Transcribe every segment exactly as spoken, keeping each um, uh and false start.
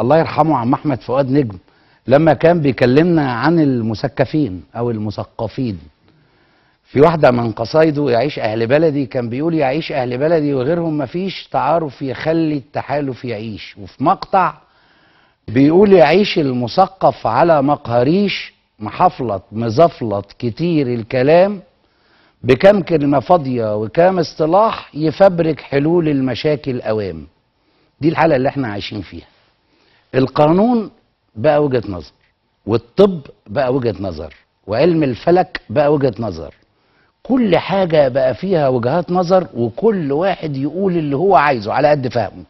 الله يرحمه عم أحمد فؤاد نجم لما كان بيكلمنا عن المسكفين أو المثقفين، في واحدة من قصايده يعيش أهل بلدي كان بيقول يعيش أهل بلدي وغيرهم مفيش، تعارف يخلي التحالف يعيش. وفي مقطع بيقول يعيش المثقف على مقهريش، محفلط مزفلط كتير الكلام، بكم كلمة فاضية وكام اصطلاح، يفبرك حلول المشاكل أوام. دي الحالة اللي احنا عايشين فيها. القانون بقى وجهة نظر، والطب بقى وجهة نظر، وعلم الفلك بقى وجهة نظر، كل حاجة بقى فيها وجهات نظر، وكل واحد يقول اللي هو عايزه على قد فهمه.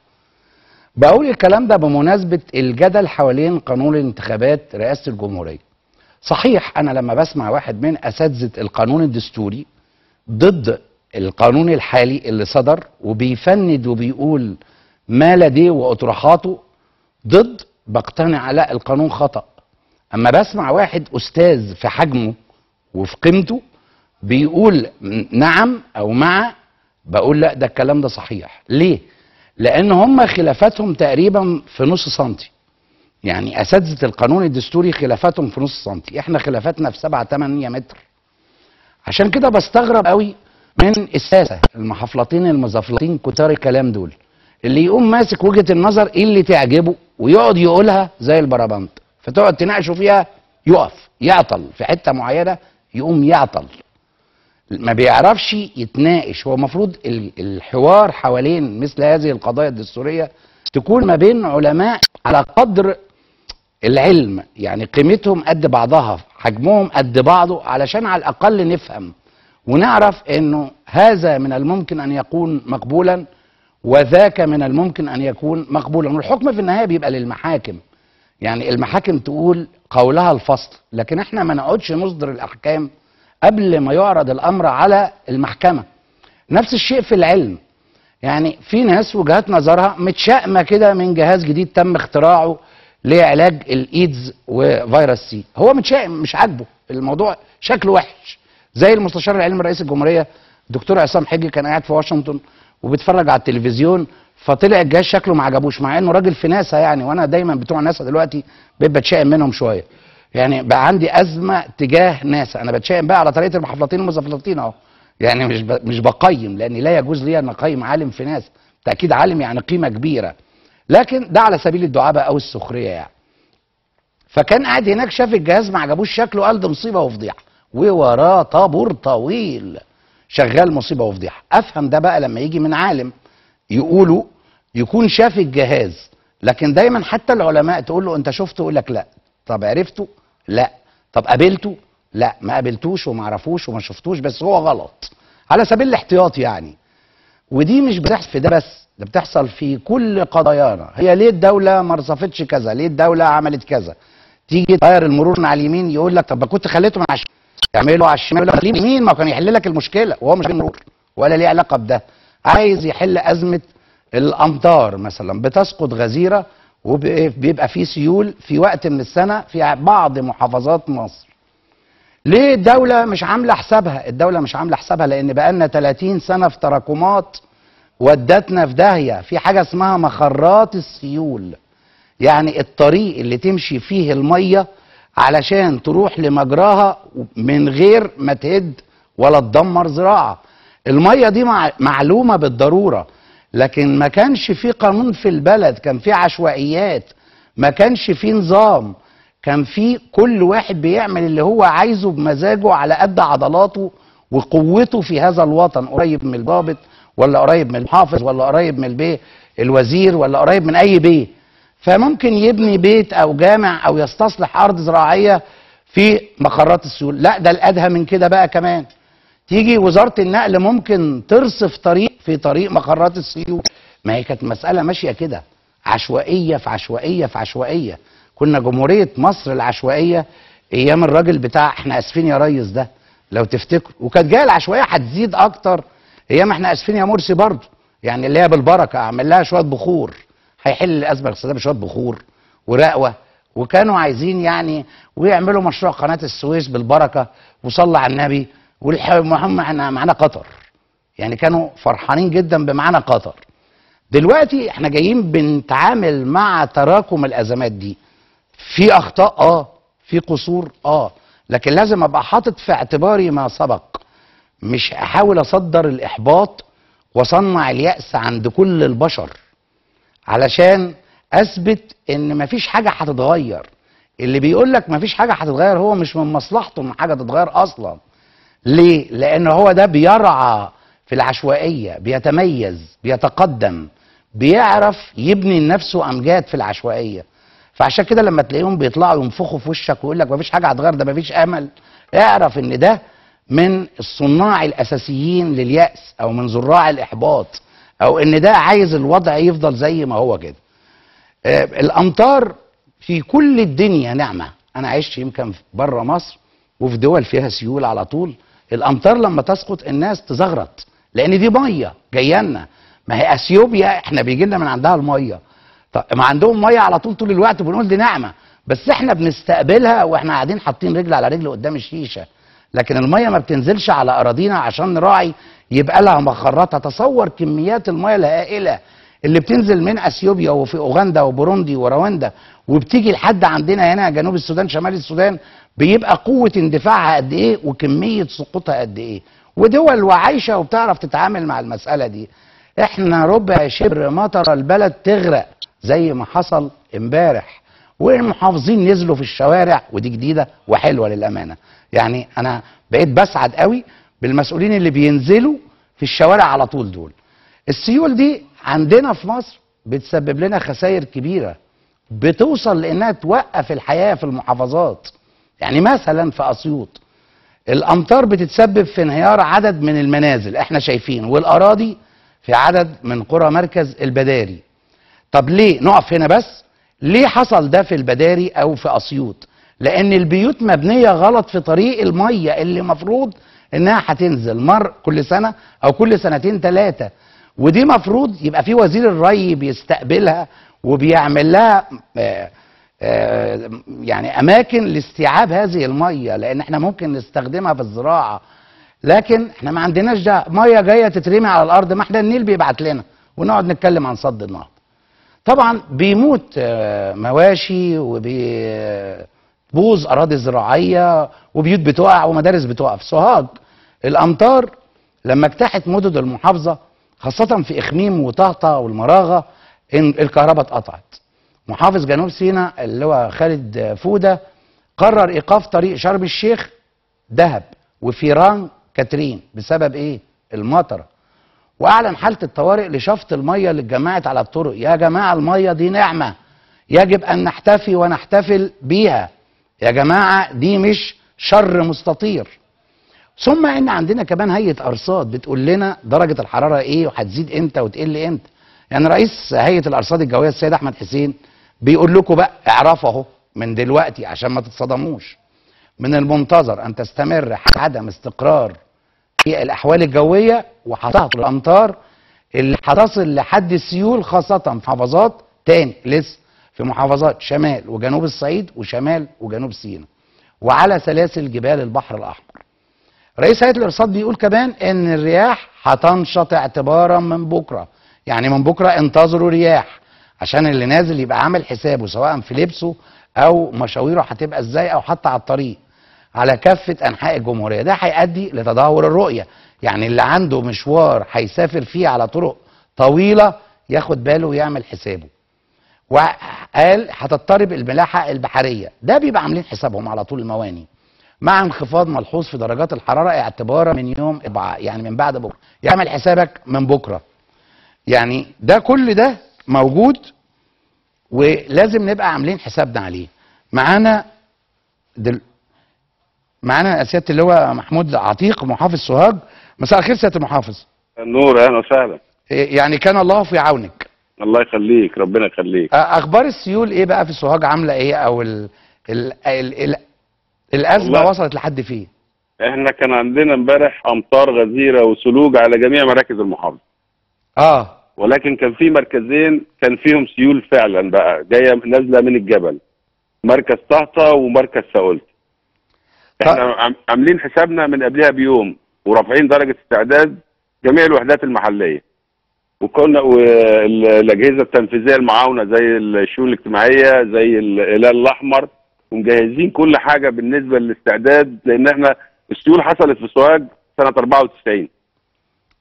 بقول الكلام ده بمناسبة الجدل حوالين قانون الانتخابات رئاسة الجمهورية. صحيح أنا لما بسمع واحد من أساتذة القانون الدستوري ضد القانون الحالي اللي صدر وبيفند وبيقول ما لديه وأطروحاته ضد، بقتنع لا القانون خطأ. أما بسمع واحد أستاذ في حجمه وفي قيمته بيقول نعم أو مع، بقول لا ده الكلام ده صحيح. ليه؟ لأن هم خلافاتهم تقريبا في نص سنتي، يعني أساتذة القانون الدستوري خلافاتهم في نص سنتي، إحنا خلافاتنا في سبعة ثمانية متر. عشان كده بستغرب قوي من الساسة المحافلطين المزفلطين كتار الكلام دول، اللي يقوم ماسك وجهة النظر إيه اللي تعجبه ويقعد يقولها زي البرابنت، فتقعد تناقشوا فيها يقف يعطل في حتة معينة، يقوم يعطل ما بيعرفش يتناقش. هو المفروض الحوار حوالين مثل هذه القضايا الدستورية تكون ما بين علماء على قدر العلم، يعني قيمتهم قد بعضها، حجمهم قد بعضه، علشان على الأقل نفهم ونعرف أنه هذا من الممكن أن يكون مقبولا وذاك من الممكن أن يكون مقبولا. والحكم في النهاية بيبقى للمحاكم، يعني المحاكم تقول قولها الفصل، لكن احنا ما نقعدش نصدر الأحكام قبل ما يعرض الأمر على المحكمة. نفس الشيء في العلم، يعني في ناس وجهات نظرها متشائمة كده من جهاز جديد تم اختراعه لعلاج الإيدز وفيروس سي، هو متشائم مش عاجبه الموضوع شكله وحش، زي المستشار العلمي رئيس الجمهورية الدكتور عصام حجي كان قاعد في واشنطن وبيتفرج على التلفزيون، فطلع الجهاز شكله ما عجبوش، مع انه راجل في ناسا يعني، وانا دايما بتوع ناسا دلوقتي بقيت بتشائم منهم شويه، يعني بقى عندي ازمه تجاه ناسا. انا بتشائم بقى على طريقه المحافلطين المزفلطين اهو، يعني مش مش بقيم، لان لا يجوز لي ان اقيم عالم في ناسا، بالتاكيد عالم يعني قيمه كبيره، لكن ده على سبيل الدعابه او السخريه يعني. فكان قاعد هناك شاف الجهاز ما عجبوش شكله، قال دي مصيبه وفضيحه، ووراه طابور طويل شغال مصيبه وفضيحه. افهم ده بقى لما يجي من عالم يقولوا يكون شاف الجهاز، لكن دايما حتى العلماء تقول له انت شفته يقول لك لا، طب عرفته؟ لا، طب قابلته؟ لا، ما قابلتوش وما عرفوش وما شفتوش، بس هو غلط على سبيل الاحتياط يعني. ودي مش بتحصل في ده بس، ده بتحصل في كل قضايانا. هي ليه الدوله ما رصفتش كذا؟ ليه الدوله عملت كذا؟ تيجي تغير المرور من على اليمين يقول لك طب ما كنت خليته من على الشمال، تعمله على الشمال ولا اليمين، ما كان يحل لك المشكله، وهو مش مرور ولا ليه علاقه بده. عايز يحل أزمة الأمطار مثلا، بتسقط غزيرة وبيبقى فيه سيول في وقت من السنة في بعض محافظات مصر. ليه الدولة مش عاملة حسابها؟ الدولة مش عاملة حسابها لأن بقالنا ثلاثين سنة في تراكمات ودتنا في داهية، في حاجة اسمها مخرات السيول، يعني الطريق اللي تمشي فيه المية علشان تروح لمجراها من غير ما تهد ولا تدمر زراعة. المية دي معلومة بالضرورة، لكن ما كانش في قانون في البلد، كان في عشوائيات، ما كانش في نظام، كان في كل واحد بيعمل اللي هو عايزه بمزاجه على قد عضلاته وقوته في هذا الوطن، قريب من الضابط ولا قريب من الحافظ ولا قريب من البيه الوزير ولا قريب من أي بيه، فممكن يبني بيت أو جامع أو يستصلح أرض زراعية في مخرات السيول. لا ده الأدهى من كده بقى كمان، تيجي وزارة النقل ممكن ترصف طريق في طريق مخرات السيول. ما هي كانت مسألة ماشية كده عشوائية في عشوائية في عشوائية. كنا جمهورية مصر العشوائية أيام الراجل بتاع احنا أسفين يا ريس ده لو تفتكر، وكانت جاية العشوائية هتزيد أكتر أيام احنا أسفين يا مرسي برضه، يعني اللي هي بالبركة أعمل لها شوية بخور، هيحل الأزمة الاقتصادية بشوية بخور ورقوة. وكانوا عايزين يعني ويعملوا مشروع قناة السويس بالبركة وصلى على النبي، والحمد لله احنا معانا قطر، يعني كانوا فرحانين جدا بمعانا قطر. دلوقتي احنا جايين بنتعامل مع تراكم الازمات دي. في اخطاء اه، في قصور اه، لكن لازم ابقى حاطط في اعتباري ما سبق، مش احاول اصدر الاحباط واصنع اليأس عند كل البشر علشان اثبت ان مفيش حاجه هتتغير. اللي بيقول لك مفيش حاجه هتتغير هو مش من مصلحته ان حاجه تتغير اصلا. ليه؟ لان هو ده بيرعى في العشوائيه، بيتميز، بيتقدم، بيعرف يبني لنفسه امجاد في العشوائيه. فعشان كده لما تلاقيهم بيطلعوا ينفخوا في وشك ويقول لك مفيش حاجه هتغير، ده مفيش امل، اعرف ان ده من الصناع الاساسيين لليأس او من زراع الاحباط، او ان ده عايز الوضع يفضل زي ما هو كده. آه الامطار في كل الدنيا نعمه، انا عشت يمكن بره مصر وفي دول فيها سيول على طول، الامطار لما تسقط الناس تزغرط لان دي ميه جايه لنا، ما هي اثيوبيا احنا بيجي لنا من عندها الميه. طب ما عندهم ميه على طول طول الوقت بنقول دي نعمه، بس احنا بنستقبلها واحنا قاعدين حاطين رجل على رجل قدام الشيشه، لكن الميه ما بتنزلش على اراضينا عشان نراعي يبقى لها مخرات. تصور كميات الميه الهائله اللي بتنزل من اثيوبيا وفي اوغندا وبوروندي ورواندا وبتيجي لحد عندنا هنا جنوب السودان شمال السودان، بيبقى قوه اندفاعها قد ايه وكميه سقوطها قد ايه. ودول وعايشه وبتعرف تتعامل مع المساله دي. احنا ربع شبر مطر البلد تغرق زي ما حصل امبارح، والمحافظين نزلوا في الشوارع، ودي جديده وحلوه للامانه. يعني انا بقيت بسعد قوي بالمسؤولين اللي بينزلوا في الشوارع على طول دول. السيول دي عندنا في مصر بتسبب لنا خسائر كبيره، بتوصل لانها توقف الحياه في المحافظات. يعني مثلا في اسيوط الامطار بتتسبب في انهيار عدد من المنازل احنا شايفين، والاراضي في عدد من قرى مركز البداري. طب ليه؟ نقف هنا بس. ليه حصل ده في البداري او في اسيوط؟ لان البيوت مبنيه غلط في طريق الميه اللي مفروض انها هتنزل مر كل سنه او كل سنتين ثلاثه، ودي مفروض يبقى في وزير الري بيستقبلها وبيعمل لها آآ آآ يعني اماكن لاستيعاب هذه الميه، لان احنا ممكن نستخدمها في الزراعه. لكن احنا ما عندناش ده، ميه جايه تترمي على الارض، ما احنا النيل بيبعت لنا ونقعد نتكلم عن صد النهر. طبعا بيموت مواشي وبيبوظ اراضي زراعيه وبيوت بتقع ومدارس بتقع. في سوهاج الامطار لما اجتاحت مدن المحافظه خاصه في اخميم وطهطا والمراغه الكهرباء اتقطعت. محافظ جنوب سيناء اللي هو خالد فوده قرر ايقاف طريق شرم الشيخ دهب وفيران كاترين بسبب ايه؟ المطره. واعلن حاله الطوارئ لشفط الميه اللي اتجمعت على الطرق. يا جماعه الميه دي نعمه، يجب ان نحتفي ونحتفل بيها. يا جماعه دي مش شر مستطير. ثم ان عندنا كمان هيئه ارصاد بتقول لنا درجه الحراره ايه وهتزيد امتى وتقل امتى. يعني رئيس هيئه الارصاد الجويه السيد احمد حسين بيقول لكم بقى اعرفوا اهو من دلوقتي عشان ما تتصدموش. من المنتظر ان تستمر عدم استقرار في الاحوال الجويه وحصاد الامطار اللي هتصل لحد السيول خاصه في محافظات تاني لسه، في محافظات شمال وجنوب الصعيد وشمال وجنوب سيناء وعلى سلاسل جبال البحر الاحمر. رئيس هيئه الارصاد بيقول كمان ان الرياح هتنشط اعتبارا من بكره، يعني من بكره انتظروا رياح عشان اللي نازل يبقى عامل حسابه سواء في لبسه او مشاويره هتبقى ازاي او حتى على الطريق على كافه انحاء الجمهوريه. ده هيؤدي لتدهور الرؤيه، يعني اللي عنده مشوار هيسافر فيه على طرق طويله ياخد باله ويعمل حسابه. وقال هتضطرب الملاحه البحريه، ده بيبقى عاملين حسابهم على طول المواني، مع انخفاض ملحوظ في درجات الحراره اعتبارا من يوم اربعاء، يعني من بعد بكره. يعمل حسابك من بكره. يعني ده كل ده موجود ولازم نبقى عاملين حسابنا عليه. معانا دل... معانا سياده اللي هو محمود عتيق محافظ سوهاج. مساء الخير سياده المحافظ. النور، اهلا وسهلا. يعني كان الله في عونك. الله يخليك، ربنا يخليك. اخبار السيول ايه بقى في سوهاج، عامله ايه، او ال... ال... ال... ال... الازمه وصلت لحد فين؟ احنا كان عندنا امبارح امطار غزيره وثلوج على جميع مراكز المحافظه. اه ولكن كان في مركزين كان فيهم سيول فعلا بقى جايه نازله من الجبل، مركز طهطا ومركز ساولت. احنا عاملين حسابنا من قبلها بيوم ورافعين درجه استعداد جميع الوحدات المحليه وكنا والاجهزه التنفيذيه المعاونه زي الشؤون الاجتماعيه زي الهلال الاحمر، ومجهزين كل حاجه بالنسبه للاستعداد، لان احنا السيول حصلت في سوهاج سنه أربعة وتسعين.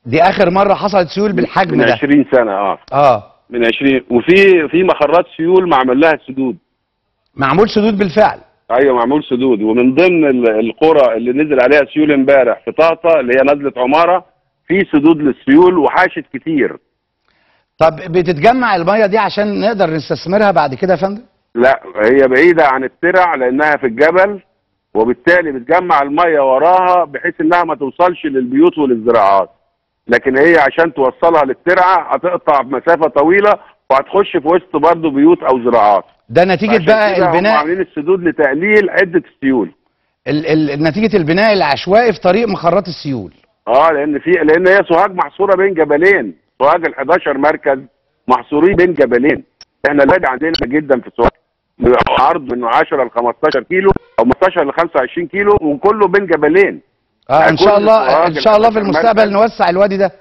دي اخر مره حصلت سيول بالحجم ده من عشرين سنه. اه اه من عشرين، وفي في مخرات سيول معمل لها سدود، معمول سدود بالفعل. ايوه معمول سدود، ومن ضمن القرى اللي نزل عليها سيول امبارح في طاطا اللي هي نزله عماره في سدود للسيول وحاشت كتير. طب بتتجمع الميه دي عشان نقدر نستثمرها بعد كده يا فندم؟ لا هي بعيده عن الترع لانها في الجبل، وبالتالي بتجمع الميه وراها بحيث انها ما توصلش للبيوت وللزراعات، لكن هي عشان توصلها للترعه هتقطع مسافه طويله وهتخش في وسط برضه بيوت او زراعات. ده نتيجه بقى البناء، هم عاملين السدود لتقليل عده السيول. ال ال نتيجه البناء العشوائي في طريق مخرات السيول. اه لان في لان هي سوهاج محصوره بين جبلين، سوهاج ال حداشر مركز محصورين بين جبلين. احنا الوادي عندنا جدا في سوهاج عرض من عشرة ل خمستاشر كيلو او خمستاشر ل خمسة وعشرين كيلو، وكله بين جبلين. اه ان شاء الله ان شاء الله في المستقبل نوسع الوادي ده.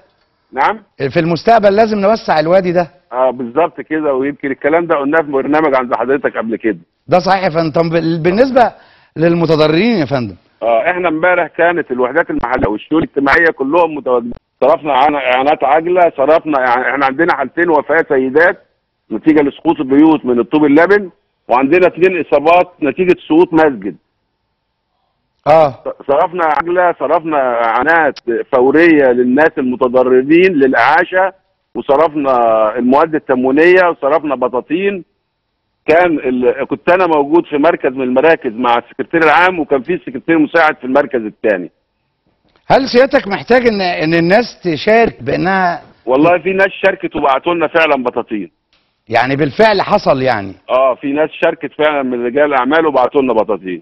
نعم في المستقبل لازم نوسع الوادي ده. اه بالظبط كده، ويمكن الكلام ده قلناه في برنامج عند حضرتك قبل كده. ده صحيح يا فندم. طب بالنسبه للمتضررين يا فندم؟ اه احنا امبارح كانت الوحدات المحليه والشؤون الاجتماعيه كلهم متواجدين، صرفنا اعانات عاجله، صرفنا احنا عندنا حالتين وفاه سيدات نتيجه لسقوط البيوت من الطوب اللبن، وعندنا اثنين اصابات نتيجه سقوط مسجد. اه صرفنا عاجله، صرفنا اعانات فوريه للناس المتضررين للاعاشه، وصرفنا المواد التموينيه، وصرفنا بطاطين. كان ال... كنت انا موجود في مركز من المراكز مع السكرتير العام، وكان في سكرتير مساعد في المركز الثاني. هل سيادتك محتاج ان ان الناس تشارك بانها؟ والله في ناس شاركت وبعتوا لنا فعلا بطاطين. يعني بالفعل حصل يعني؟ اه في ناس شاركت فعلا من رجال الاعمال وبعتوا لنا بطاطين.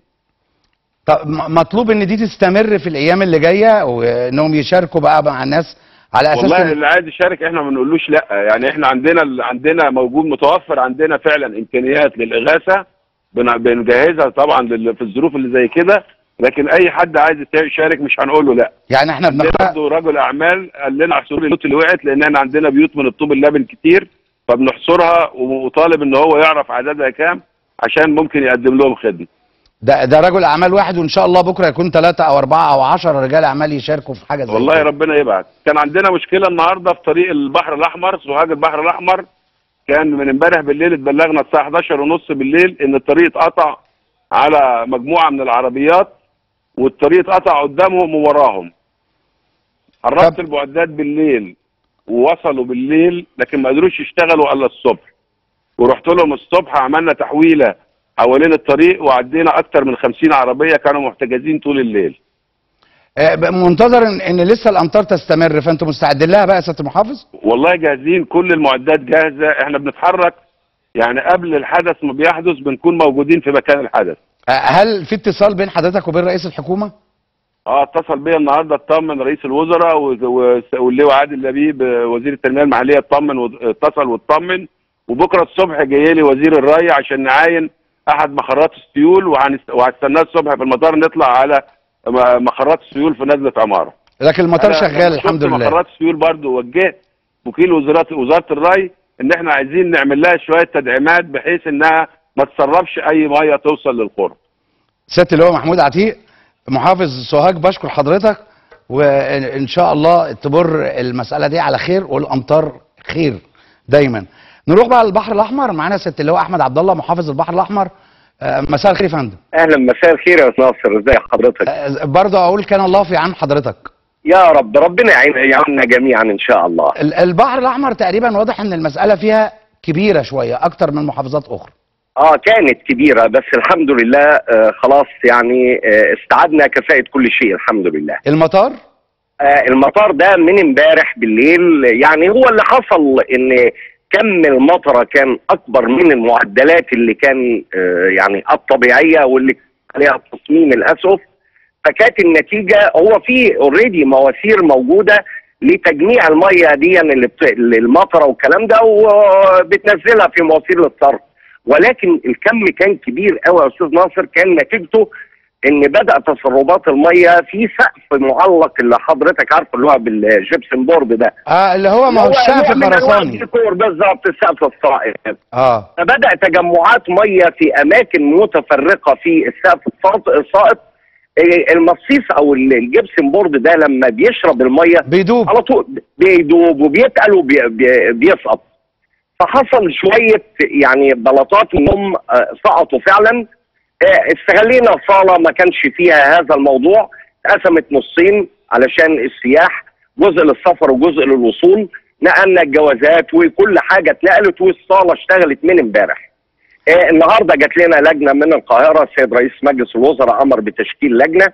طب مطلوب ان دي تستمر في الايام اللي جايه، وانهم يشاركوا بقى مع الناس على اساس. والله اللي عايز يشارك احنا ما بنقولوش لا، يعني احنا عندنا عندنا موجود متوفر عندنا فعلا امكانيات للاغاثه، بنجهزها طبعا في الظروف اللي زي كده، لكن اي حد عايز يشارك مش هنقول له لا. يعني احنا بناخده رجل اعمال قال لنا احصروا لي البيوت اللي وقعت، لان احنا عندنا بيوت من الطوب اللبن كتير، فبنحصرها وطالب ان هو يعرف عددها كام عشان ممكن يقدم لهم خدمه. ده ده رجل اعمال واحد، وان شاء الله بكره يكون ثلاثه او اربعه او عشرة رجال اعمال يشاركوا في حاجه زي والله كده. ربنا يبعد. كان عندنا مشكله النهارده في طريق البحر الاحمر، سوهاج البحر الاحمر. كان من امبارح بالليل اتبلغنا الساعه حداشر وتلاتين بالليل ان الطريق اتقطع على مجموعه من العربيات، والطريق اتقطع قدامهم ووراهم. قربت البعدات بالليل ووصلوا بالليل، لكن ما قدروش يشتغلوا الا الصبح. ورحت لهم الصبح، عملنا تحويله حوالين الطريق وعدينا اكتر من خمسين عربيه كانوا محتجزين طول الليل. منتظر ان لسه الامطار تستمر، فانتوا مستعدين لها بقى يا سياده المحافظ؟ والله جاهزين، كل المعدات جاهزه، احنا بنتحرك يعني قبل الحدث ما بيحدث بنكون موجودين في مكان الحدث. هل في اتصال بين حضرتك وبين رئيس الحكومه؟ اه اتصل بيا النهارده اطمن، رئيس الوزراء واللواء عادل لبيب وزير التنميه المحليه اطمن، اتصل واطمن، وبكره الصبح جاي لي وزير الري عشان نعاين احد مخرات السيول، وهستناه الصبح في المطار نطلع على مخرات السيول في نزله عماره. لكن المطار شغال الحمد لله. مخرات السيول برضه وجهت وكيل وزاره وزاره الري ان احنا عايزين نعمل لها شويه تدعيمات بحيث انها ما تسربش اي ميه توصل للقرى. سياده اللواء محمود عتيق محافظ سوهاج، بشكر حضرتك، وان شاء الله تمر المساله دي على خير والامطار خير دايما. نروح بقى للبحر الاحمر، معانا سياده اللواء احمد عبد الله محافظ البحر الاحمر. مساء الخير يا فندم. اهلا، مساء الخير يا استاذ ناصر، ازي حضرتك؟ برضه اقول كان الله في عون حضرتك. يا رب ربنا يعيننا جميعا ان شاء الله. البحر الاحمر تقريبا واضح ان المساله فيها كبيره شويه اكتر من محافظات اخرى. اه كانت كبيره بس الحمد لله آه خلاص يعني آه استعدنا كفاءه كل شيء الحمد لله. المطار؟ آه المطار ده من امبارح بالليل، يعني هو اللي حصل ان كم المطره كان اكبر من المعدلات اللي كان يعني الطبيعيه واللي عليها التصميم الاسقف، فكانت النتيجه هو في اوريدي مواسير موجوده لتجميع الميه دي اللي المطره والكلام ده وبتنزلها في مواسير للصرف، ولكن الكم كان كبير قوي يا استاذ ناصر، كان نتيجته ان بدا تسربات الميه في سقف معلق اللي حضرتك عارفه اللي هو بالجبسن بورد ده. اه اللي هو ما هو السقف الخرساني بالظبط، السقف الصائغ. اه فبدا تجمعات ميه في اماكن متفرقه في السقف السائط. المصيص او الجبسن بورد ده لما بيشرب الميه بيدوب على طول، بيدوب وبيتقل وبيسقط. فحصل شويه يعني بلاطات منهم سقطوا فعلا. استغلينا صاله ما كانش فيها هذا الموضوع، اتقسمت نصين علشان السياح، جزء للسفر وجزء للوصول. نقلنا الجوازات وكل حاجه اتنقلت والصاله اشتغلت من امبارح. اه النهارده جات لنا لجنه من القاهره، السيد رئيس مجلس الوزراء امر بتشكيل لجنه،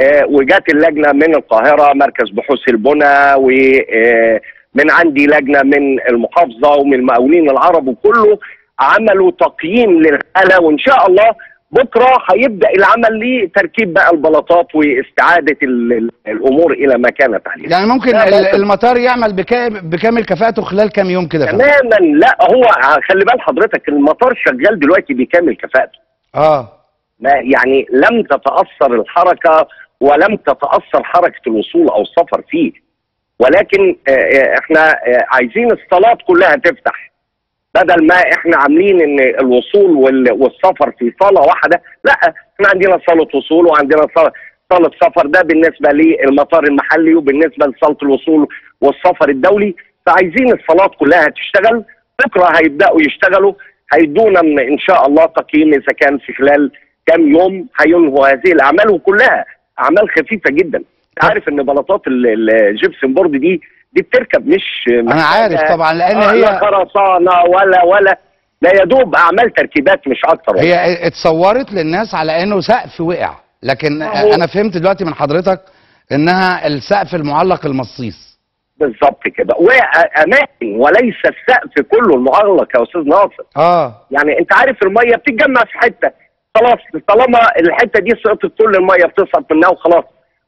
اه وجات اللجنه من القاهره مركز بحوث البنى، ومن عندي لجنه من المحافظه ومن المقاولين العرب، وكله عملوا تقييم للحاله. وان شاء الله بكره هيبدا العمل لتركيب بقى البلاطات واستعاده الامور الى ما كانت عليه. يعني ممكن المطار يعمل بكامل كفاءته خلال كام يوم كده؟ تماما. لا هو خلي بال حضرتك المطار شغال دلوقتي بكامل كفاءته. اه يعني لم تتاثر الحركه ولم تتاثر حركه الوصول او السفر فيه، ولكن احنا عايزين الصالات كلها تفتح. بدل ما احنا عاملين ان الوصول والسفر في صاله واحده، لا احنا عندنا صاله وصول وعندنا صاله صاله سفر، ده بالنسبه للمطار المحلي وبالنسبه لصاله الوصول والسفر الدولي. فعايزين الصالات كلها تشتغل. بكره هيبداوا يشتغلوا، هيدونا ان شاء الله تقييم اذا كان في خلال كام يوم هينهوا هذه الاعمال، وكلها اعمال خفيفه جدا. عارف ان بلاطات الجبسن بورد دي دي بتركب مش انا عارف طبعا، لان هي لا خرسانه ولا ولا لا، يدوب اعمال تركيبات مش اكتر. هي اتصورت للناس على انه سقف وقع، لكن أوه. انا فهمت دلوقتي من حضرتك انها السقف المعلق المصيص بالظبط كده، واماكن وليس السقف كله المعلق يا استاذ ناصر. اه يعني انت عارف الميه بتتجمع في حته، خلاص طالما الحته دي سقطت كل الميه بتسقط منها وخلاص،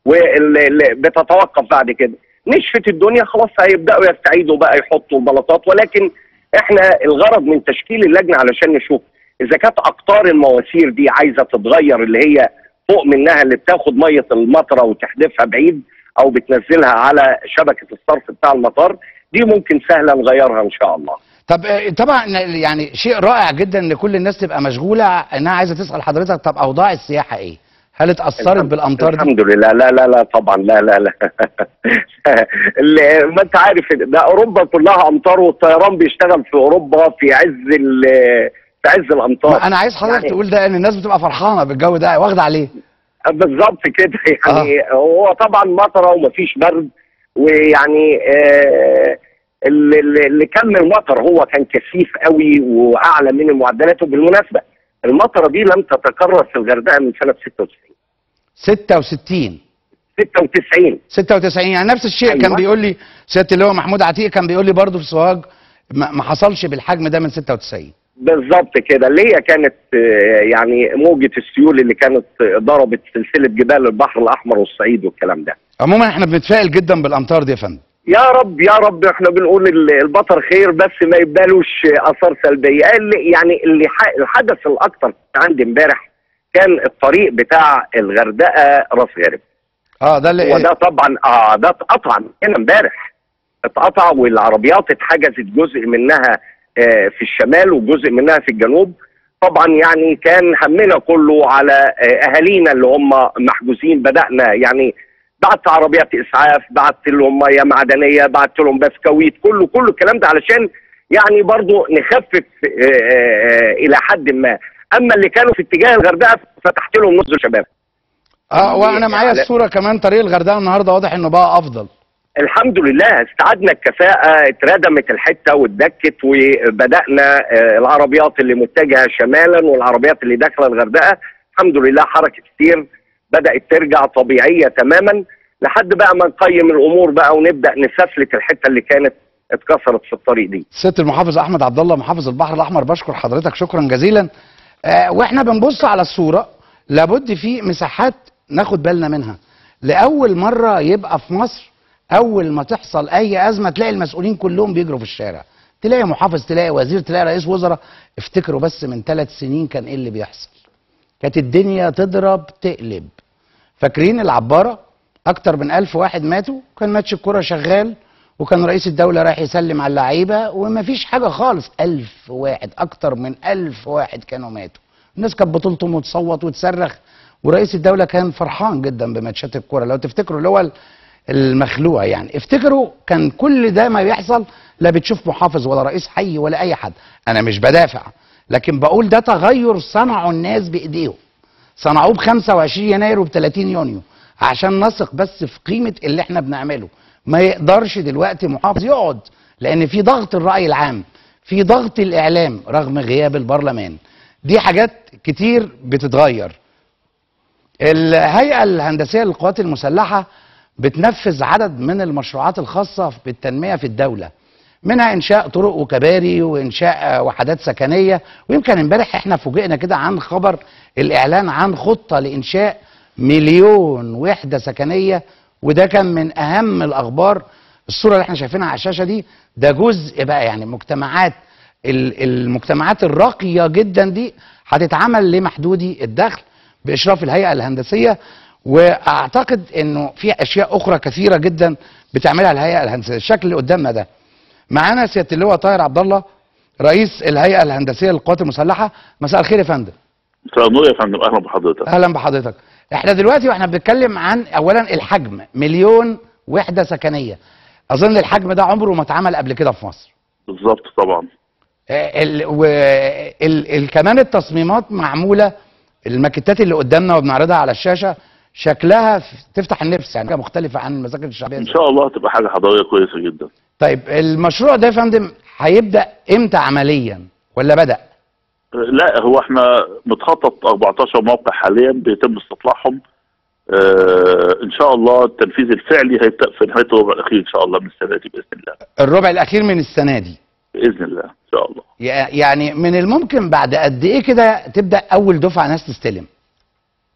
وبتتوقف بعد كده. نشفت الدنيا خلاص هيبداوا يستعيدوا بقى يحطوا البلاطات. ولكن احنا الغرض من تشكيل اللجنه علشان نشوف اذا كانت اقطار المواسير دي عايزه تتغير، اللي هي فوق منها اللي بتاخد ميه المطره وتحدفها بعيد او بتنزلها على شبكه الصرف بتاع المطار، دي ممكن سهله نغيرها ان شاء الله. طب طبعا يعني شيء رائع جدا ان كل الناس تبقى مشغوله انها عايزه تسال حضرتك طب اوضاع السياحه ايه؟ هل اتأثرت بالأمطار دي؟ الحمد لله لا لا لا طبعا لا لا لا ما أنت عارف ده أوروبا كلها أمطار، والطيران بيشتغل في أوروبا في عز في عز الأمطار. أنا عايز حضرتك يعني تقول ده إن الناس بتبقى فرحانة بالجو ده واخدة عليه. بالظبط كده يعني آه. هو طبعا مطرة ومفيش برد، ويعني آه اللي كم المطر هو كان كثيف قوي وأعلى من المعدلات. وبالمناسبة المطره دي لم تتكرر في الغردقه من سنه ستة وتسعين ستة وستين ستة وتسعين ستة وتسعين. يعني نفس الشيء. أيوة. كان بيقول لي سياده اللي هو محمود عتيق كان بيقول لي برضه في سوهاج ما حصلش بالحجم ده من ستة وتسعين بالظبط كده، اللي هي كانت يعني موجه السيول اللي كانت ضربت سلسله جبال البحر الاحمر والصعيد والكلام ده. عموما احنا بنتفائل جدا بالامطار دي يا فندم. يا رب يا رب، احنا بنقول البطر خير بس ما يبقالوش اثار سلبيه. يعني اللي الحدث الاكثر عندي امبارح كان الطريق بتاع الغردقه راس غارب. اه ده اللي وده طبعا اه ده اتقطع هنا امبارح، اتقطع والعربيات اتحجزت جزء منها آه في الشمال وجزء منها في الجنوب. طبعا يعني كان همنا كله على آه اهالينا اللي هم محجوزين. بدانا يعني بعت عربيات اسعاف، بعت لهم ميه معدنيه، بعت لهم بسكويت، كله كله الكلام ده علشان يعني برضو نخفف الى حد ما. اما اللي كانوا في اتجاه الغردقه فتحت لهم نص الشباب. اه وانا معايا الصوره كمان، طريق الغردقه النهارده واضح انه بقى افضل. الحمد لله استعدنا الكفاءه، اتردمت الحته واتدكت، وبدانا العربيات اللي متجهه شمالا والعربيات اللي داخله الغردقه الحمد لله حركه كتير بدأت ترجع طبيعية تماما، لحد بقى ما نقيم الأمور بقى ونبدأ نسفلت الحتة اللي كانت اتكسرت في الطريق دي. سيادة المحافظ أحمد عبد الله محافظ البحر الأحمر، بشكر حضرتك شكرا جزيلا. آه وإحنا بنبص على الصورة لابد في مساحات ناخد بالنا منها. لأول مرة يبقى في مصر أول ما تحصل أي أزمة تلاقي المسؤولين كلهم بيجروا في الشارع، تلاقي محافظ، تلاقي وزير، تلاقي رئيس وزراء. افتكروا بس من ثلاث سنين كان إيه اللي بيحصل؟ كانت الدنيا تضرب تقلب. فاكرين العباره؟ اكتر من ألف واحد ماتوا، كان ماتش الكوره شغال، وكان رئيس الدوله رايح يسلم على اللعيبه، ومفيش حاجه خالص. ألف واحد، اكتر من ألف واحد كانوا ماتوا. الناس كانت بتلطم وتصوت وتصرخ، ورئيس الدوله كان فرحان جدا بماتشات الكوره. لو تفتكروا اللي هو المخلوع يعني، افتكروا كان كل ده ما بيحصل، لا بتشوف محافظ ولا رئيس حي ولا اي حد. انا مش بدافع، لكن بقول ده تغير صنعوا الناس بايديهم، صنعوه ب خمسة وعشرين يناير وب ثلاثين يونيو، عشان نثق بس في قيمه اللي احنا بنعمله. ما يقدرش دلوقتي محافظ يقعد، لان في ضغط الراي العام، في ضغط الاعلام، رغم غياب البرلمان. دي حاجات كتير بتتغير. الهيئه الهندسيه للقوات المسلحه بتنفذ عدد من المشروعات الخاصه بالتنميه في الدوله، منها انشاء طرق وكباري وانشاء وحدات سكنيه. ويمكن امبارح احنا فوجئنا كده عن خبر الاعلان عن خطه لانشاء مليون وحده سكنيه، وده كان من اهم الاخبار. الصوره اللي احنا شايفينها على الشاشه دي ده جزء بقى، يعني مجتمعات، المجتمعات الراقيه جدا دي هتتعمل لمحدودي الدخل باشراف الهيئه الهندسيه. واعتقد انه في اشياء اخرى كثيره جدا بتعملها الهيئه الهندسيه. الشكل اللي قدامنا ده معانا سياده اللواء طاهر عبد الله رئيس الهيئه الهندسيه للقوات المسلحه. مساء الخير يا فندم. مساء النور يا فندم، اهلا بحضرتك. اهلا بحضرتك. احنا دلوقتي واحنا بنتكلم عن اولا الحجم، مليون وحده سكنيه، اظن الحجم ده عمره ما اتعمل قبل كده في مصر. بالظبط طبعا. ال و ال ال كمان التصميمات معموله، الماكيتات اللي قدامنا وبنعرضها على الشاشه شكلها تفتح النفس، يعني حاجه مختلفه عن المساجد الشعبيه. ان شاء الله هتبقى حاجه حضاريه كويسه جدا. طيب المشروع ده يا فندم هيبدا امتى عمليا ولا بدا؟ لا هو احنا متخطط أربعتاشر موقع حاليا بيتم استطلاعهم. اه ان شاء الله التنفيذ الفعلي هيبدا في نهايه الربع الاخير ان شاء الله من السنه دي باذن الله. الربع الاخير من السنه دي باذن الله ان شاء الله. يعني من الممكن بعد قد ايه كده تبدا اول دفعه ناس تستلم؟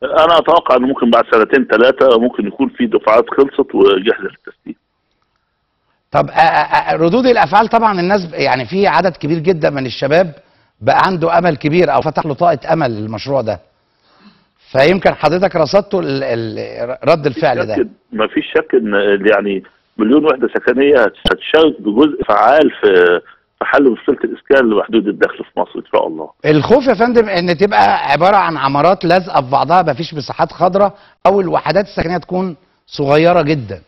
انا اتوقع ان ممكن بعد سنتين ثلاثه ممكن يكون في دفعات خلصت وجاهزه للتسليم. طب ردود الافعال طبعا الناس، يعني في عدد كبير جدا من الشباب بقى عنده امل كبير او فتح له طاقه امل المشروع ده، فيمكن حضرتك رصدته رد الفعل ده. مفيش شك ان يعني مليون وحده سكنيه هتشارك بجزء فعال في في حل مشكله الاسكان لمحدود الدخل في مصر ان شاء الله. الخوف يا فندم ان تبقى عباره عن عمارات لازقه في بعضها، مفيش مساحات خضراء، او الوحدات السكنيه تكون صغيره جدا.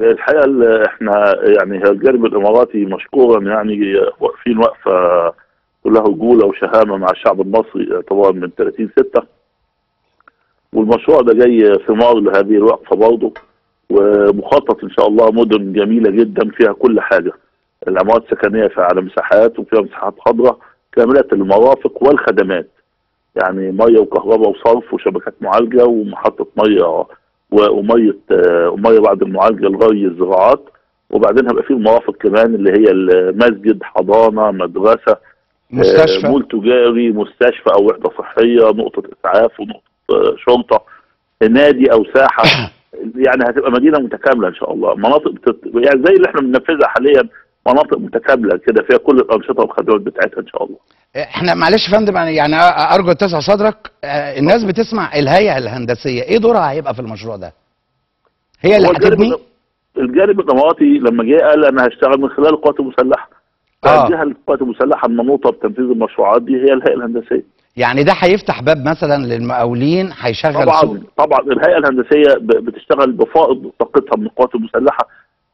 الحقيقه احنا يعني الجانب الاماراتي مشكورا يعني واقفين وقفه كلها رجوله وشهامه مع الشعب المصري اعتبارا من ثلاثين ستة، والمشروع ده جاي ثمار لهذه الوقفه برضه، ومخطط ان شاء الله مدن جميله جدا فيها كل حاجه. العمارات السكنيه فيها على مساحات وفيها مساحات خضراء كامله المرافق والخدمات، يعني ميه وكهرباء وصرف وشبكات معالجه ومحطه ميه وميه وميه بعد المعالجه لغري الزراعات، وبعدين هيبقى فيه المرافق كمان اللي هي المسجد، حضانه، مدرسه، مستشفى، مول تجاري، مستشفى او وحده صحيه، نقطه اسعاف ونقطه شرطه، نادي او ساحه. يعني هتبقى مدينه متكامله ان شاء الله، مناطق بتت... يعني زي اللي احنا بننفذها حاليا، مناطق متكامله كده فيها كل الانشطه والخدمات بتاعتها ان شاء الله. احنا معلش يا فندم يعني ارجو اتسع صدرك، الناس بتسمع الهيئه الهندسيه، ايه دورها هيبقى في المشروع ده؟ هي اللي هتبني؟ الجانب الاماراتي لما جه قال انا هشتغل من خلال القوات المسلحه. اه الجهه القوات المسلحه المنوطه بتنفيذ المشروعات دي هي الهيئه الهندسيه. يعني ده هيفتح باب مثلا للمقاولين، هيشغل طبعا سوق. طبعا الهيئه الهندسيه بتشتغل بفائض طاقتها من القوات المسلحه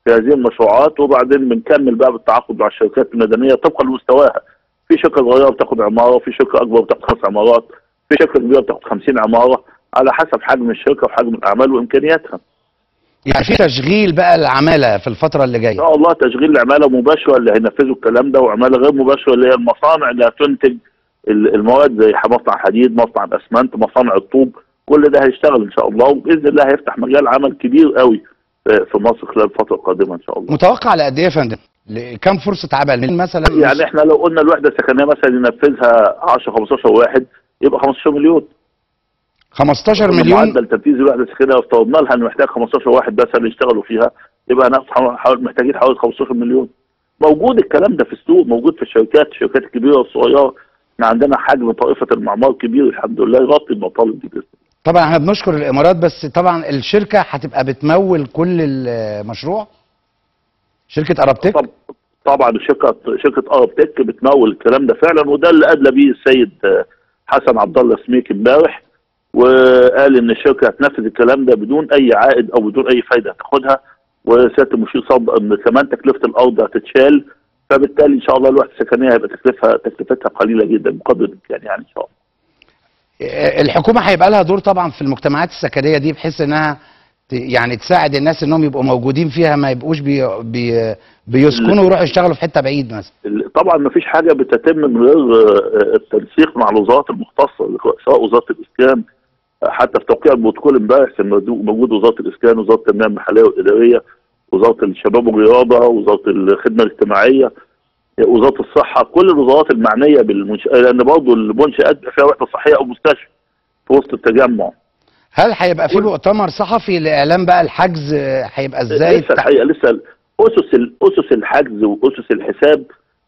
في هذه المشروعات، وبعدين بنكمل بقى بالتعاقد مع الشركات المدنيه طبقا لمستواها. في شركه صغيره بتاخد عماره، وفي شركه اكبر بتاخد خمس عمارات، في شركه كبيره بتاخد خمسين عماره، على حسب حجم الشركه وحجم الاعمال وامكانياتها. يعني في تشغيل بقى العماله في الفتره اللي جايه. ان شاء الله تشغيل العماله مباشره اللي هينفذوا الكلام ده، وعماله غير مباشره اللي هي المصانع اللي هتنتج المواد زي مصنع حديد، مصنع الاسمنت، مصانع الطوب، كل ده هيشتغل ان شاء الله، وباذن الله هيفتح مجال عمل كبير قوي في مصر خلال الفتره القادمه ان شاء الله. متوقع على قد ايه يا فندم؟ كم فرصه عمل مثلا؟ يعني احنا لو قلنا الوحده السكنيه مثلا ينفذها عشرة خمستاشر واحد يبقى خمستاشر مليون. خمستاشر مليون معدل تنفيذ الوحده السكنيه، لو افترضنا لها ان محتاج خمستاشر واحد بس اللي يشتغلوا فيها، يبقى هناخد حوالي محتاجين حوالي خمستاشر مليون. موجود الكلام ده في السوق، موجود في الشركات، الشركات الكبيره والصغيره، عندنا حجم طائفه المعمار كبير الحمد لله يغطي المطالب دي بس. طبعا احنا بنشكر الامارات، بس طبعا الشركه هتبقى بتمول كل المشروع، شركه ارابتك. طب طبعا شركه شركه ارابتك بتمول الكلام ده فعلا، وده اللي ادلى بيه السيد حسن عبد الله سميك امبارح، وقال ان الشركه هتنفذ الكلام ده بدون اي عائد او بدون اي فايده هتاخدها، وسياده المشير صب ان كمان تكلفه الارض هتتشال، فبالتالي ان شاء الله الوحده السكنيه هيبقى تكلفها تكلفتها قليله جدا بقدر الامكان يعني ان شاء الله. الحكومه هيبقى لها دور طبعا في المجتمعات السكنيه دي، بحيث انها يعني تساعد الناس انهم يبقوا موجودين فيها، ما يبقوش بي بي بيسكنوا ويروحوا يشتغلوا في حته بعيد مثلا. طبعا ما فيش حاجه بتتم من غير التنسيق مع الوزارات المختصه، سواء وزاره الاسكان، حتى في توقيع البروتوكول امبارح كان موجود وزاره الاسكان، وزاره التنميه المحليه والاداريه، وزاره الشباب والرياضه، وزاره الخدمه الاجتماعيه، وزاره الصحه، كل الوزارات المعنيه بالمنشآت، لان برضه المنشآت فيها وحده صحيه او مستشفى في وسط التجمع. هل هيبقى في مؤتمر صحفي لاعلان بقى الحجز هيبقى ازاي؟ لسه الحقيقه لسه اسس اسس الحجز واسس الحساب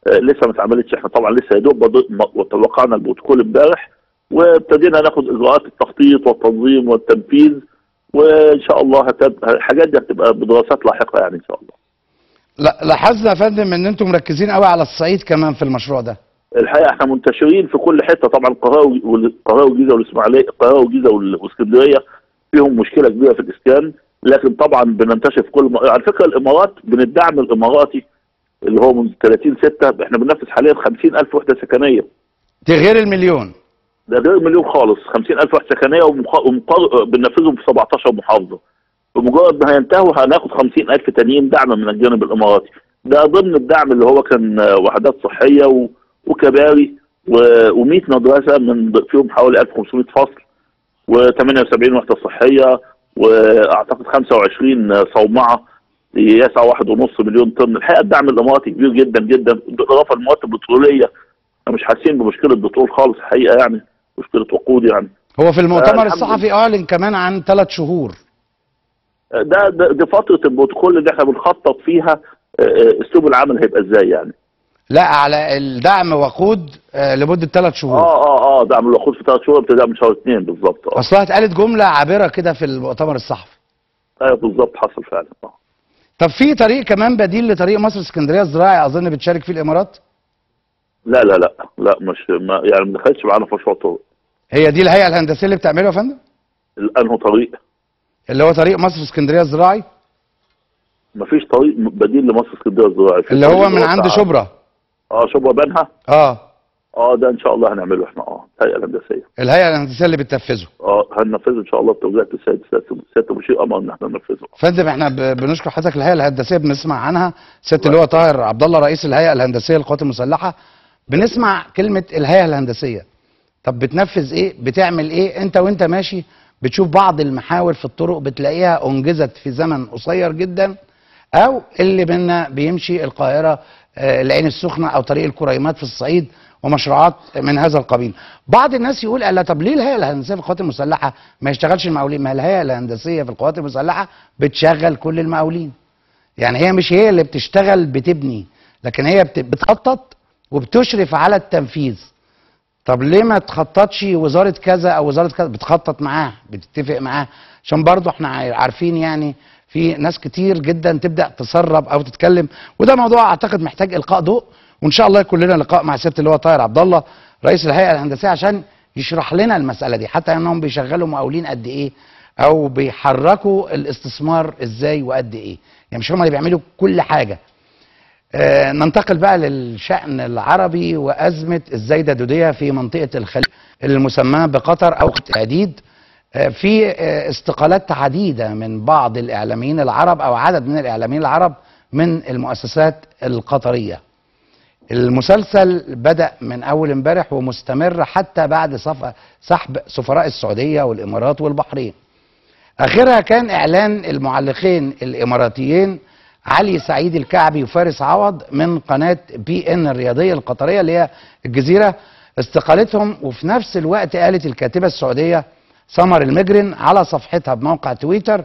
لسه ما اتعملتش، احنا طبعا لسه يا دوب وتوقعنا البروتوكول امبارح وابتدينا ناخد اجراءات التخطيط والتنظيم والتنفيذ، وان شاء الله هتبقى الحاجات دي هتبقى بدراسات لاحقه يعني ان شاء الله. لاحظنا يا فندم ان انتم مركزين قوي على الصعيد كمان في المشروع ده. الحقيقه احنا منتشرين في كل حته طبعا، القاهره والقاهره والجيزه والاسماعيليه، القاهره والجيزه والاسكندريه فيهم مشكله كبيره في الاسكان، لكن طبعا بننتشر في كل م... على فكره الامارات بالدعم الاماراتي اللي هو من ثلاثين ستة احنا بننفذ حاليا خمسين ألف وحده سكنيه. دي غير المليون. ده غير المليون خالص، خمسين ألف وحده سكنيه ومقا... ومقا... بننفذهم في سبعتاشر محافظه. بمجرد ما هينتهوا هناخد خمسين ألف تانيين دعم من الجانب الاماراتي، ده ضمن الدعم اللي هو كان وحدات صحيه و... وكباري ومية مدرسه من فيهم حوالي ألف وخمسمية فصل وثمانية وسبعين وحده صحيه واعتقد خمسة وعشرين صومعه يسعى واحد ونص مليون طن. الحقيقه الدعم الاماراتي كبير جدا جدا، بالاضافه للمواد البتروليه مش حاسين بمشكله البترول خالص الحقيقه، يعني مشكله وقود يعني. هو في المؤتمر الصحفي اعلن كمان عن ثلاث شهور. ده دي فتره البروتوكول اللي احنا بنخطط فيها اسلوب العمل هيبقى ازاي يعني. لا على الدعم وقود لمده ثلاث شهور. اه اه اه دعم الوقود في ثلاث شهور ابتداء من شهر اثنين بالظبط. اه اصلها اتقالت جمله عابره كده في المؤتمر الصحفي. ايوه بالظبط حصل فعلا. اه طب في طريق كمان بديل لطريق مصر اسكندريه الزراعي اظن بتشارك فيه الامارات؟ لا لا لا لا مش ما يعني ما دخلتش معانا في مشروع طرق. هي دي الهيئه الهندسيه اللي بتعمله يا فندم؟ انهي طريق؟ اللي هو طريق مصر اسكندريه الزراعي؟ مفيش طريق بديل لمصر اسكندريه الزراعي. اللي هو من عند شبرا. اه شبرا بنها. اه اه ده ان شاء الله هنعمله احنا اه الهيئه الهندسيه. الهيئه الهندسيه اللي بتنفذه. اه هننفذه ان شاء الله بتوزيع السيد سياده المشير امر ان احنا ننفذه. فندم احنا بنشكر حضرتك، الهيئه الهندسيه بنسمع عنها سياده اللي هو طاهر عبد الله رئيس الهيئه الهندسيه للقوات المسلحه، بنسمع كلمه الهيئه الهندسيه، طب بتنفذ ايه؟ بتعمل ايه؟ انت وانت ماشي بتشوف بعض المحاور في الطرق بتلاقيها انجزت في زمن قصير جدا، او اللي بينا بيمشي القاهره العين السخنه او طريق الكريمات في الصعيد ومشروعات من هذا القبيل. بعض الناس يقول قال طب ليه الهيئه الهندسيه في القوات المسلحه ما يشتغلش المقاولين؟ ما الهيئه الهندسيه في القوات المسلحه بتشغل كل المقاولين. يعني هي مش هي اللي بتشتغل بتبني، لكن هي بتخطط وبتشرف على التنفيذ. طب ليه ما تخططش وزاره كذا او وزاره كذا؟ بتخطط معاه، بتتفق معاه، عشان برضه احنا عارفين يعني في ناس كتير جدا تبدا تسرب او تتكلم، وده موضوع اعتقد محتاج القاء ضوء، وان شاء الله يكون لنا لقاء مع سياده اللواء طاهر عبد الله رئيس الهيئه الهندسيه عشان يشرح لنا المساله دي، حتى انهم بيشغلوا مقاولين قد ايه او بيحركوا الاستثمار ازاي وقد ايه، يعني مش هم اللي بيعملوا كل حاجه. آه ننتقل بقى للشان العربي وازمه الزايده الدوديه في منطقه الخليج المسماه بقطر او التهديد. في استقالات عديدة من بعض الإعلاميين العرب أو عدد من الإعلاميين العرب من المؤسسات القطرية. المسلسل بدأ من أول امبارح ومستمر حتى بعد سحب سفراء السعودية والإمارات والبحرين. آخرها كان إعلان المعلقين الإماراتيين علي سعيد الكعبي وفارس عوض من قناة بي إن الرياضية القطرية اللي هي الجزيرة استقالتهم، وفي نفس الوقت قالت الكاتبة السعودية سمر المجرن على صفحتها بموقع تويتر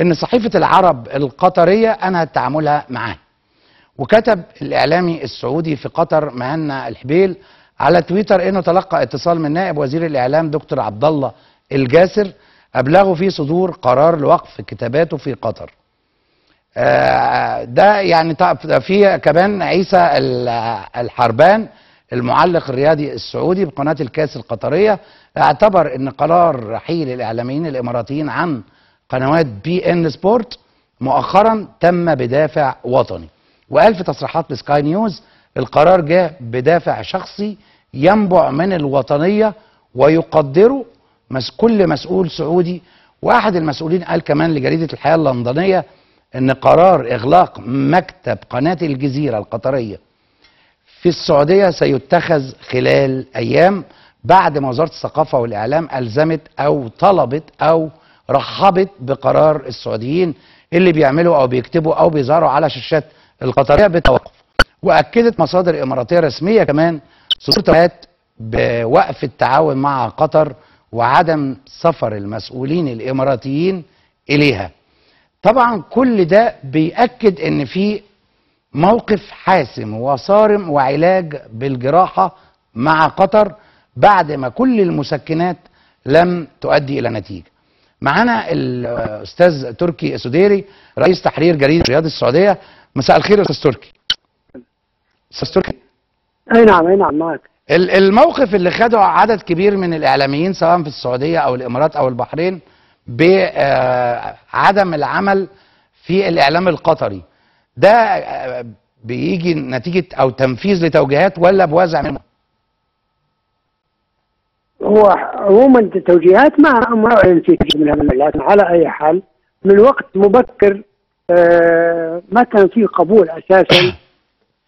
ان صحيفة العرب القطرية انهت تعاملها معاه. وكتب الاعلامي السعودي في قطر معن الحبيل على تويتر انه تلقى اتصال من نائب وزير الاعلام دكتور عبد الله الجاسر ابلغه في صدور قرار لوقف كتاباته في قطر. ده يعني في كمان عيسى الحربان المعلق الرياضي السعودي بقناة الكاس القطرية اعتبر ان قرار رحيل الاعلاميين الاماراتيين عن قنوات بي ان سبورت مؤخرا تم بدافع وطني، وقال في تصريحات لسكاي نيوز القرار جاء بدافع شخصي ينبع من الوطنية ويقدره كل مسؤول سعودي. واحد المسؤولين قال كمان لجريدة الحياة اللندنية ان قرار اغلاق مكتب قناة الجزيرة القطرية في السعودية سيتخذ خلال ايام بعد ما وزارة الثقافة والاعلام الزمت او طلبت او رحبت بقرار السعوديين اللي بيعملوا او بيكتبوا او بيظهروا على شاشات القطرية بالتوقف. واكدت مصادر اماراتية رسمية كمان صدور توقيعات بوقف التعاون مع قطر وعدم سفر المسؤولين الاماراتيين اليها. طبعا كل ده بيأكد ان في موقف حاسم وصارم وعلاج بالجراحة مع قطر بعد ما كل المسكنات لم تؤدي الى نتيجة. معانا الاستاذ تركي السديري رئيس تحرير جريدة رياض السعودية. مساء الخير يا استاذ تركي. استاذ تركي اي نعم اي نعم معاك. الموقف اللي خده عدد كبير من الاعلاميين سواء في السعودية او الامارات او البحرين بعدم العمل في الاعلام القطري ده بيجي نتيجه او تنفيذ لتوجيهات ولا بوزع منهم؟ هو عموما التوجيهات ما منها، على اي حال من وقت مبكر ما كان في قبول اساسا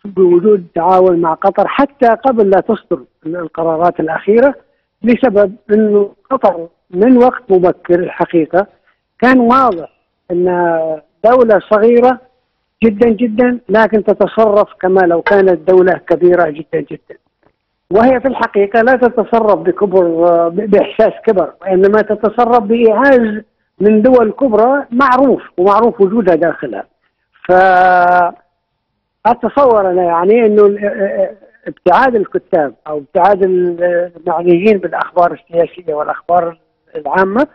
بوجود تعاون مع قطر حتى قبل لا تصدر القرارات الاخيره، لسبب انه قطر من وقت مبكر الحقيقه كان واضح ان دوله صغيره جدا جدا لكن تتصرف كما لو كانت دوله كبيره جدا جدا. وهي في الحقيقه لا تتصرف بكبر باحساس كبر، وانما تتصرف بايهاز من دول كبرى معروف ومعروف وجودها داخلها. فاتصور انا يعني انه ابتعاد الكتاب او ابتعاد المعنيين بالاخبار السياسيه والاخبار العامه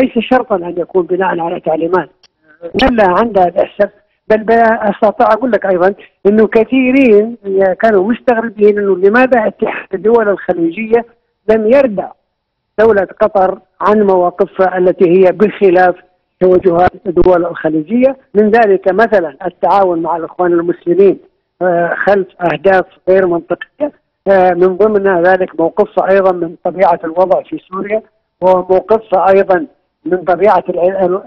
ليس شرطا ان يكون بناء على تعليمات كلها عندها الاحساس، بل استطيع اقول لك ايضا انه كثيرين كانوا مستغربين انه لماذا اتحاد الدول الخليجيه لم يردع دوله قطر عن مواقفها التي هي بخلاف توجهات الدول الخليجيه، من ذلك مثلا التعاون مع الاخوان المسلمين خلف اهداف غير منطقيه، من ضمن ذلك موقفها ايضا من طبيعه الوضع في سوريا، وموقفها ايضا من طبيعه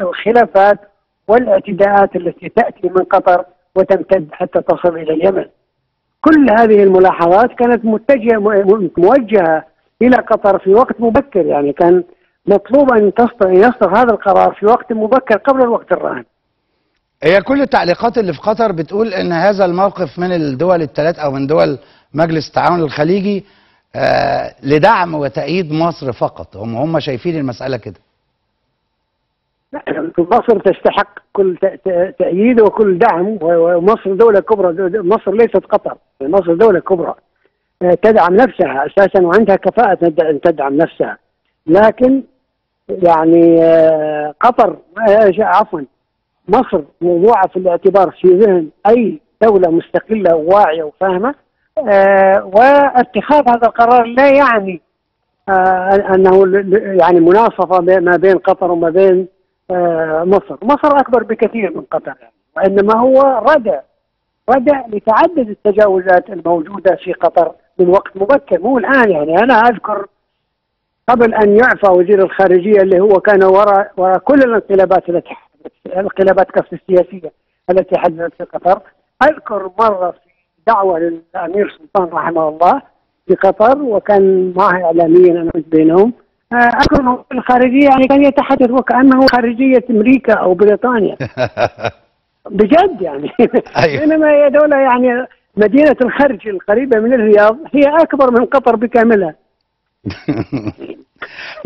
الخلافات والاعتداءات التي تاتي من قطر وتمتد حتى تصل الى اليمن. كل هذه الملاحظات كانت متجهه موجهه الى قطر في وقت مبكر، يعني كان مطلوب ان يصدر هذا القرار في وقت مبكر قبل الوقت الراهن. هي كل التعليقات اللي في قطر بتقول ان هذا الموقف من الدول الثلاث او من دول مجلس التعاون الخليجي آه لدعم وتأييد مصر فقط، هم هم شايفين المسألة كده. لا، مصر تستحق كل تأييد وكل دعم، ومصر دولة كبرى، مصر ليست قطر، مصر دولة كبرى تدعم نفسها أساسا وعندها كفاءة أن تدعم نفسها، لكن يعني قطر عفوا مصر موضوعة في الاعتبار في ذهن أي دولة مستقلة وواعية وفاهمة، آه واتخاذ هذا القرار لا يعني آه انه يعني مناصفه ما بين قطر وما بين آه مصر، مصر اكبر بكثير من قطر، وانما هو ردع ردع لتعدد التجاوزات الموجوده في قطر من وقت مبكر، مو الان. يعني انا اذكر قبل ان يعفى وزير الخارجيه اللي هو كان وراء وراء كل الانقلابات التي انقلابات قصد السياسيه التي حدثت في قطر، اذكر مره في دعوة للأمير سلطان رحمه الله في قطر وكان معه إعلاميين أنا كنت بينهم، أذكر الخارجية يعني كان يتحدث وكأنه خارجية أمريكا أو بريطانيا بجد يعني بينما هي دولة، يعني مدينة الخرج القريبة من الرياض هي أكبر من قطر بكاملها.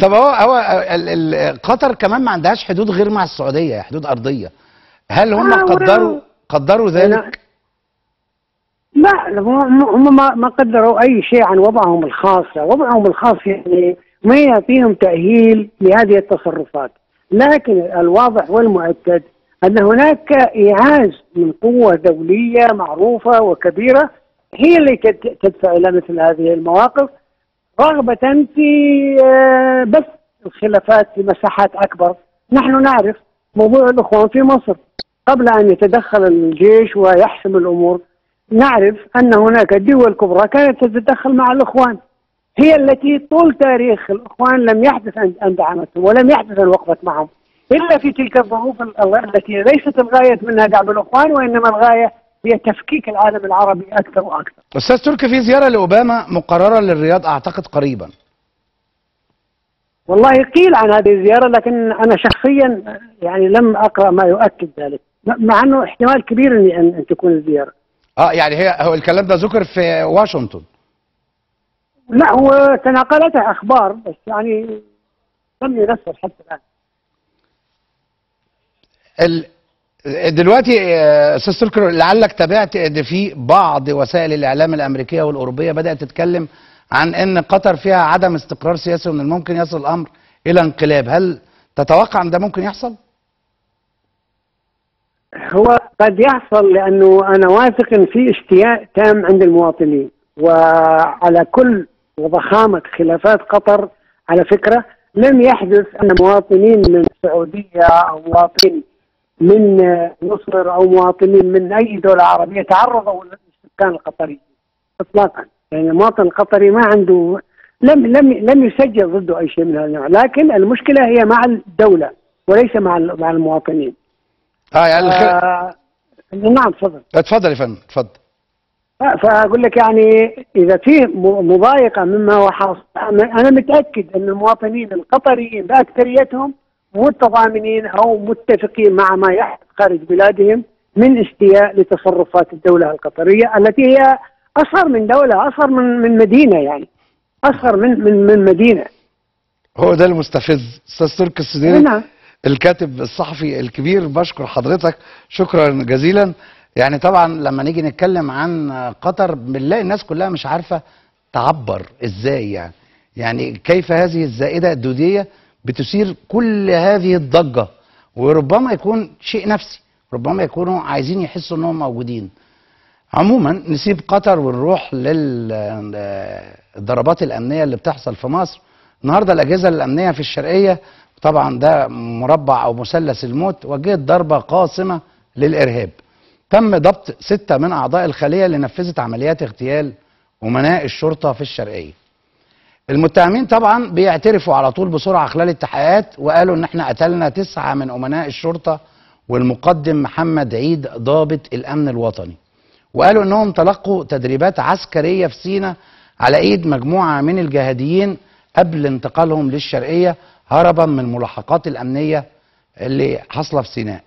طب هو هو ال ال قطر كمان ما عندهاش حدود غير مع السعودية، حدود أرضية، هل هم قدروا قدروا ذلك؟ لا هم ما قدروا اي شيء عن وضعهم الخاص، وضعهم الخاص يعني ما يعطيهم تاهيل لهذه التصرفات، لكن الواضح والمؤكد ان هناك ايعاز من قوه دوليه معروفه وكبيره هي اللي تدفع الى مثل هذه المواقف، رغبه في بث الخلافات في مساحات اكبر. نحن نعرف موضوع الاخوان في مصر قبل ان يتدخل الجيش ويحسم الامور، نعرف ان هناك دول كبرى كانت تتدخل مع الاخوان، هي التي طول تاريخ الاخوان لم يحدث ان دعمتهم ولم يحدث ان وقفت معهم، الا في تلك الظروف التي ليست الغايه منها دعم الاخوان، وانما الغايه هي تفكيك العالم العربي اكثر واكثر. استاذ تركي، في زياره لاوباما مقرره للرياض اعتقد قريبا. والله قيل عن هذه الزياره، لكن انا شخصيا يعني لم اقرا ما يؤكد ذلك، مع انه احتمال كبير ان ان تكون الزياره. اه يعني هي هو الكلام ده ذكر في واشنطن؟ لا، هو تناقلته اخبار بس يعني لم ينشر حتى الان. ال... دلوقتي استاذ تركي، لعلك تابعت ان في بعض وسائل الاعلام الامريكيه والاوروبيه بدات تتكلم عن ان قطر فيها عدم استقرار سياسي ومن الممكن يصل الامر الى انقلاب، هل تتوقع ان ده ممكن يحصل؟ هو قد يحصل، لانه انا واثق ان في اشتياق تام عند المواطنين، وعلى كل وضخامه خلافات قطر على فكره لم يحدث ان مواطنين من السعوديه او مواطنين من مصر او مواطنين من اي دوله عربيه تعرضوا للاستبكان القطري اطلاقا، يعني المواطن القطري ما عنده لم لم لم يسجل ضده اي شيء من هذا النوع، لكن المشكله هي مع الدوله وليس مع مع المواطنين. اه يعني آه نعم تفضل. اتفضل يا فندم اتفضل. فاقول لك يعني اذا في مضايقه مما هو حاصل، انا متاكد ان المواطنين القطريين باكثريتهم متضامنين او متفقين مع ما يحدث خارج بلادهم من استياء لتصرفات الدوله القطريه التي هي اصغر من دوله، اصغر من من مدينه، يعني اصغر من من من مدينه. هو ده المستفز. استاذ تركي السديري الكاتب الصحفي الكبير، بشكر حضرتك شكرا جزيلا. يعني طبعا لما نيجي نتكلم عن قطر بنلاقي الناس كلها مش عارفه تعبر ازاي، يعني يعني كيف هذه الزائده الدوديه بتثير كل هذه الضجه، وربما يكون شيء نفسي، ربما يكونوا عايزين يحسوا انهم موجودين. عموما نسيب قطر ونروح للضربات الامنيه اللي بتحصل في مصر. النهارده الاجهزه الامنيه في الشرقيه، طبعا ده مربع او مثلث الموت، وجهت ضربه قاصمه للارهاب. تم ضبط سته من اعضاء الخليه اللي نفذت عمليات اغتيال امناء الشرطه في الشرقيه. المتهمين طبعا بيعترفوا على طول بسرعه خلال التحقيقات، وقالوا ان احنا قتلنا تسعه من امناء الشرطه والمقدم محمد عيد ضابط الامن الوطني، وقالوا انهم تلقوا تدريبات عسكريه في سينا على ايد مجموعه من الجهاديين قبل انتقالهم للشرقيه هربا من الملاحقات الامنيه اللي حاصله في سيناء.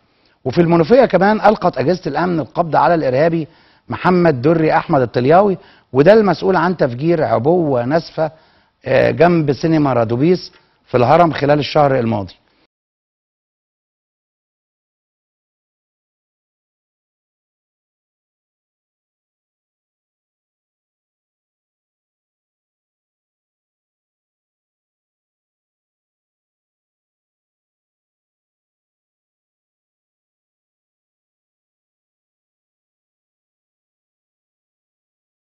وفي المنوفيه كمان القت اجهزه الامن القبض على الارهابي محمد دري احمد الطلياوي، وده المسؤول عن تفجير عبوه ناسفه جنب سينما رادوبيس في الهرم خلال الشهر الماضي.